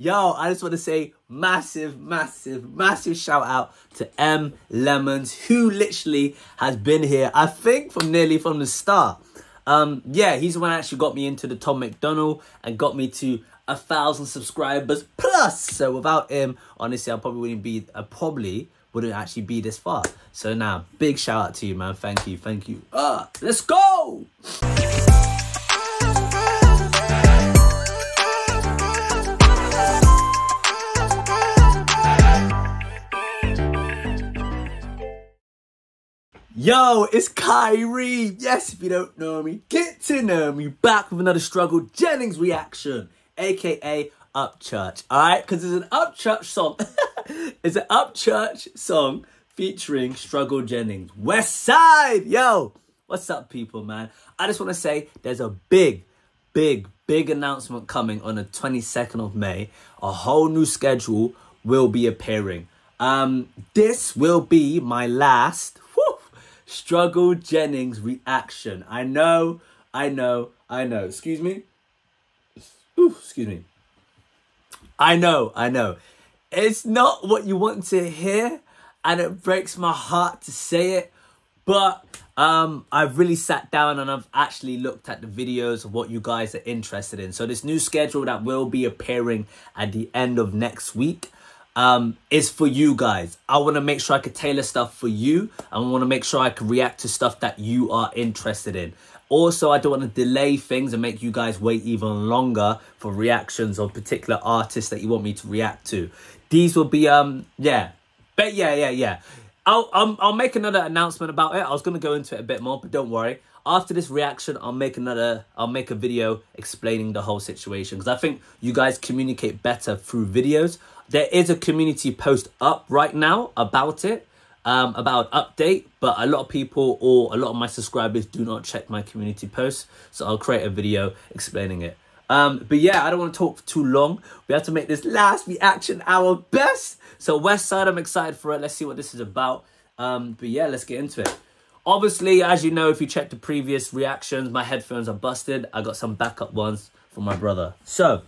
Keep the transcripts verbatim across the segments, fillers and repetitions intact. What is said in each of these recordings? Yo, I just want to say massive, massive, massive shout out to M Lemons, who literally has been here, I think, from nearly from the start. Um, yeah, he's the one that actually got me into the Tom McDonald and got me to a thousand subscribers plus. So without him, honestly, I probably wouldn't be, I probably wouldn't actually be this far. So now, nah, big shout out to you, man. Thank you, thank you. Uh, let's go. Yo, it's Kyrie. Yes, if you don't know me, get to know me. Back with another Struggle Jennings reaction, aka Upchurch. All right, because it's an Upchurch song. It's an Upchurch song featuring Struggle Jennings. West Side, yo, what's up, people, man? I just want to say there's a big, big, big announcement coming on the twenty-second of May. A whole new schedule will be appearing. Um, this will be my last Struggle Jennings reaction. I know, I know, I know. Excuse me. Ooh, excuse me. I know, I know. It's not what you want to hear, and it breaks my heart to say it, but um, I've really sat down and I've actually looked at the videos of what you guys are interested in. So this new schedule that will be appearing at the end of next week Um, is for you guys. I want to make sure I could tailor stuff for you. I want to make sure I can react to stuff that you are interested in. Also, I don't want to delay things and make you guys wait even longer for reactions on particular artists that you want me to react to. These will be, um, yeah, but yeah, yeah, yeah. I'll, um, I'll make another announcement about it. I was going to go into it a bit more, but don't worry. After this reaction, I'll make another, I'll make a video explaining the whole situation, because I think you guys communicate better through videos. There is a community post up right now about it, um, about update, but a lot of people or a lot of my subscribers do not check my community posts. So I'll create a video explaining it. Um, but yeah, I don't want to talk for too long. We have to make this last reaction our best. So West Side, I'm excited for it. Let's see what this is about. Um, but yeah, let's get into it. Obviously, as you know, if you check the previous reactions, my headphones are busted. I got some backup ones for my brother. So,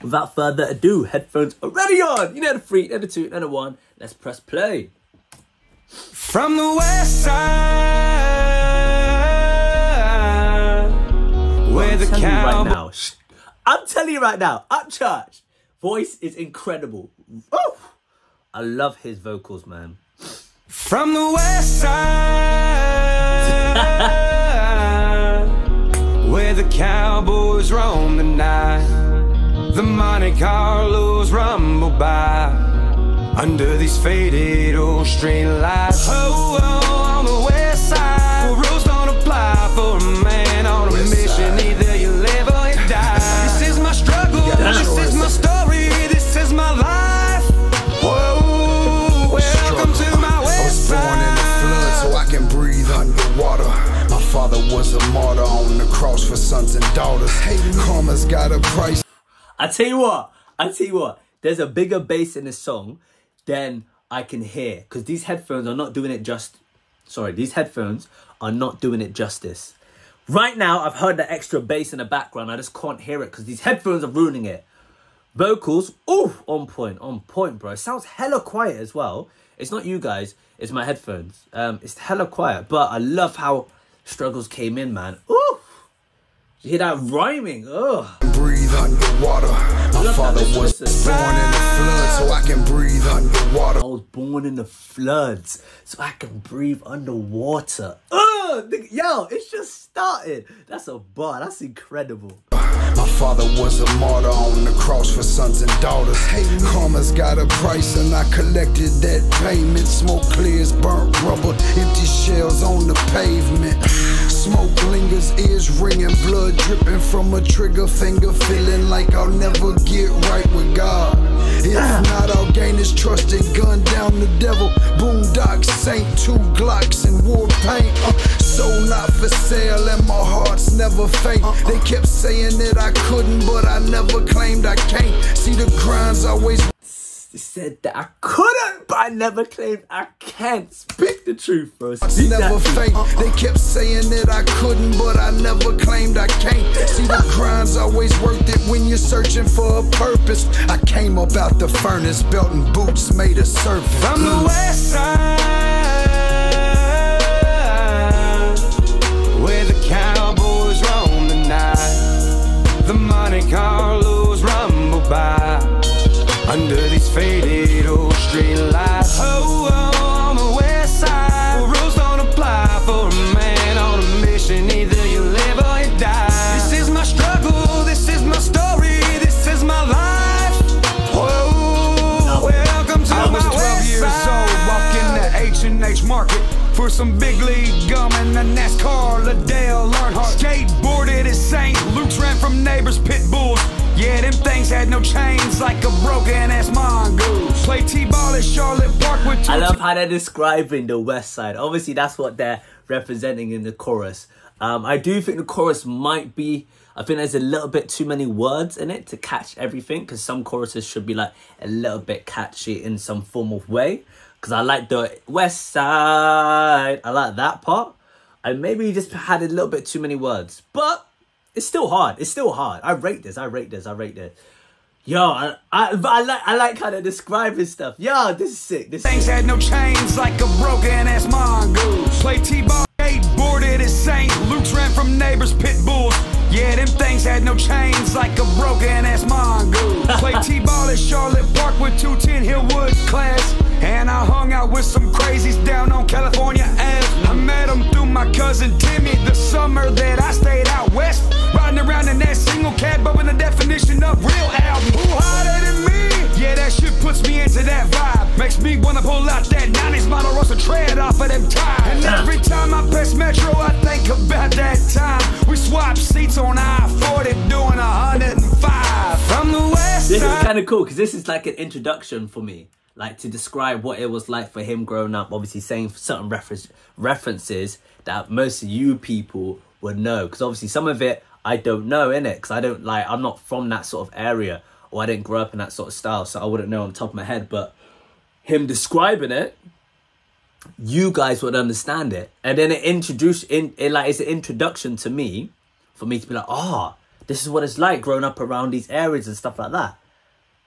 without further ado, headphones already on. You know the three, know the two, know the one. Let's press play. From the west side, where the cow... I'm telling you right now. Shh. I'm telling you right now. Upchurch voice is incredible. Oh, I love his vocals, man. From the west side, where the cowboys roam the night, the Monte Carlos rumble by, under these faded old street lights. Oh, oh, on the west side, where rules don't apply for a man on a west mission, side. Either you live or you die. This is my struggle, this is my story, this is my life. A martyr on the cross for sons and daughters. Hey, karma's got a price. I tell you what, I tell you what, there's a bigger bass in this song than I can hear, because these headphones are not doing it just, sorry, these headphones are not doing it justice. Right now, I've heard the extra bass in the background. I just can't hear it because these headphones are ruining it. Vocals, ooh, on point, on point, bro. It sounds hella quiet as well. It's not you guys, it's my headphones. Um, it's hella quiet, but I love how Struggles came in, man. Ooh! You hear that rhyming? Oh. Breathe underwater. My father was born in the floods, so I can breathe underwater. I was born in the floods, so I can breathe underwater. Oh, yo, it's just started. That's a bar. That's incredible. My father was a martyr on the cross for sons and daughters. Hey, karma's got a price, and I collected that payment. Smoke clears, burnt rubber, empty shells on the pavement. Smoke lingers, ears ringing, blood dripping from a trigger finger, feeling like I'll never get right with God. If not, I'll gain his trust and gun down the devil. Boondock Saint, two Glocks and war paint. Uh, so not for sale, and my heart's never faint. They kept saying that I couldn't, but I never claimed I can't. See the crimes always. They said that I couldn't, but I never claimed I can't. Speak the truth, bro. Speak I never fake. Uh-uh. They kept saying that I couldn't, but I never claimed I can't. See, the grind's always worth it when you're searching for a purpose. I came up out the furnace, belt and boots made a surface. I'm the west side, where the cowboys roam the night. The Monte Carlos rumble by. Under these faded old street lights. Oh, oh, on the west side, well, rules don't apply for a man on a mission. Either you live or you die. This is my struggle, this is my story, this is my life. Oh, welcome to my west side. I was twelve years old, walking the H and H Market for some big league gum and a NASCAR Dale Earnhardt. Skateboarded at Saint Luke's, ran from neighbors' pit bulls. Yeah, them things had no chains like a broken-ass mongoose. Play T-ball at Charlotte Park with... I love how they're describing the West Side. Obviously, that's what they're representing in the chorus. Um, I do think the chorus might be... I think there's a little bit too many words in it to catch everything, because some choruses should be like a little bit catchy in some form of way. Because I like the West Side. I like that part. And maybe just had a little bit too many words. But... it's still hard. It's still hard. I rate this. I rate this. I rate this. Yo, I, I, I like I like how they're describing stuff. Yo, this is sick. This things sick. Had no chains like a broken-ass mongoose. Play T-ball, skateboarded at Saint Luke's, ran from neighbors' pit bulls. Yeah, them things had no chains like a broken-ass mongoose. Play T-ball at Charlotte Park with two ten Hillwood class. And I hung out with some crazies down on California Avenue. I met them through my cousin Timmy the summer that I stayed out west. Riding around in that single cab, but with the definition of real album. Who hotter than me? Yeah, that shit puts me into that vibe. Makes me wanna pull out that nineties model roster tread off of them tires. And every time I pass Metro, I think about that time. We swapped seats on I forty doing a hundred and five from the west side. This is kind of cool, because this is like an introduction for me. Like, to describe what it was like for him growing up, obviously saying certain reference, references that most of you people would know. Because obviously some of it, I don't know, innit? Because I don't, like, I'm not from that sort of area. Or I didn't grow up in that sort of style, so I wouldn't know on top of my head. But him describing it, you guys would understand it. And then it introduced, in, it, like, it's an introduction to me, for me to be like, ah, oh, this is what it's like growing up around these areas and stuff like that.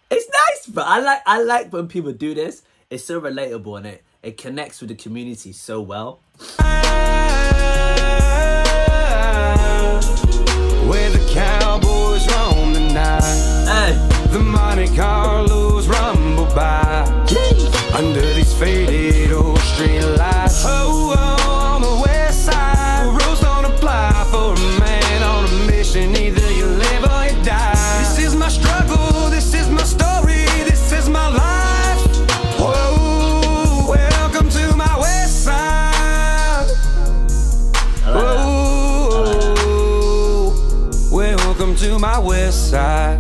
It's nice, but I like I like when people do this. It's so relatable, and it it connects with the community so well. Where the cowboys roam the night, hey. The Monte Carlos rumble by, jeez. Under these faded old street lights. Oh, oh, on the west side, rules don't apply for a man on a mission. Either you live or you die. This is my struggle. To my west side.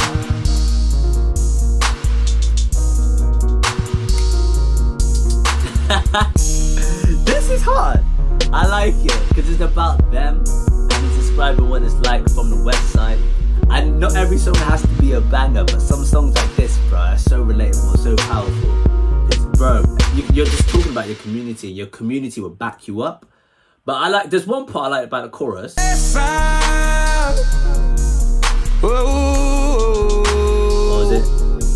This is hard. I like it because it's about them and it's describing what it's like from the west side. And not every song has to be a banger, but some songs like this, bro, are so relatable, so powerful. It's, bro, you, you're just talking about your community. Your community will back you up. But I like, there's one part I like about the chorus. What was it?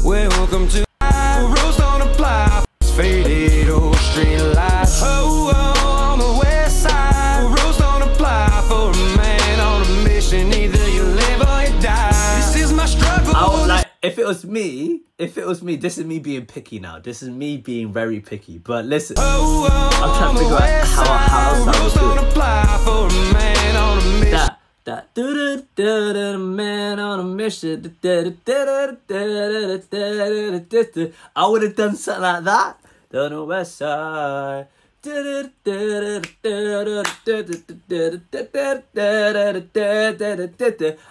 Welcome to rules don't apply. Faded old street lights. Oh, on the west side, rules don't apply for a man on a mission. Either you live or you die. This is my struggle. I was like, if it was me, if it was me, this is me being picky now. This is me being very picky. But listen, oh, I'm trying to figure out how how I was doing. Rules don't apply for a man on a mission. That. That do do do man on a mission. I would have done something like that. Down the west side.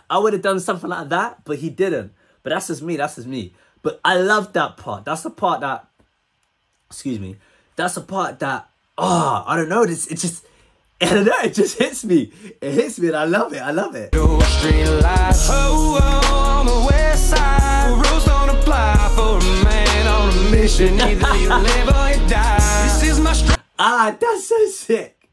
I would have done something like that, but he didn't. But that's just me. That's just me. But I love that part. That's the part that. Excuse me. That's the part that. Ah, oh, I don't know. It's it's just. I don't know, it just hits me. It hits me and I love it, I love it. Street lights, oh, oh, on the west side. Rules don't apply for a man on a Either you live or you die. This is my struggle. Ah, that's so sick.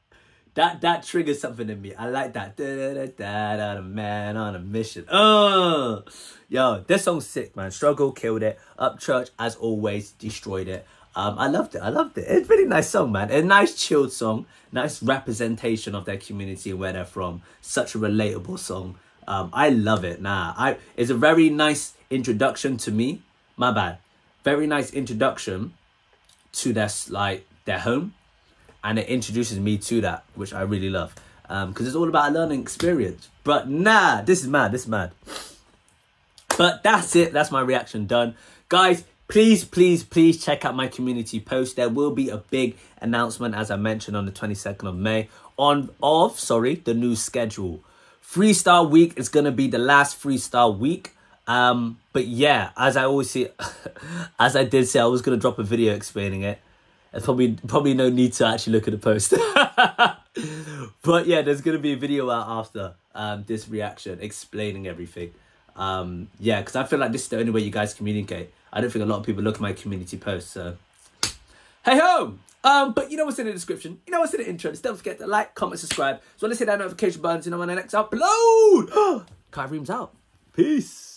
That that triggers something in me. I like that. Da da da da, da man on a mission. Oh, yo, this song's sick, man. Struggle killed it. Upchurch, as always, destroyed it. Um, I loved it. I loved it. It's a really nice song, man. A nice chilled song. Nice representation of their community and where they're from. Such a relatable song. Um, I love it. Nah, I. It's a very nice introduction to me. My bad. Very nice introduction to their like their home, and it introduces me to that, which I really love. Um, because it's all about a learning experience. But nah, this is mad. This is mad. But that's it. That's my reaction done, guys. Please, please, please check out my community post. There will be a big announcement, as I mentioned, on the twenty-second of May on of, sorry, the new schedule. Freestyle week is going to be the last freestyle week. Um, but yeah, as I always say, as I did say, I was going to drop a video explaining it. There's probably, probably no need to actually look at the post. But yeah, there's going to be a video out after um, this reaction explaining everything. Um, yeah, because I feel like this is the only way you guys communicate. I don't think a lot of people look at my community posts, so... Hey ho! Um, but you know what's in the description. You know what's in the intro. Just don't forget to like, comment, subscribe. So let's hit that notification button so you know when the next upload! Kyreem's out. Peace!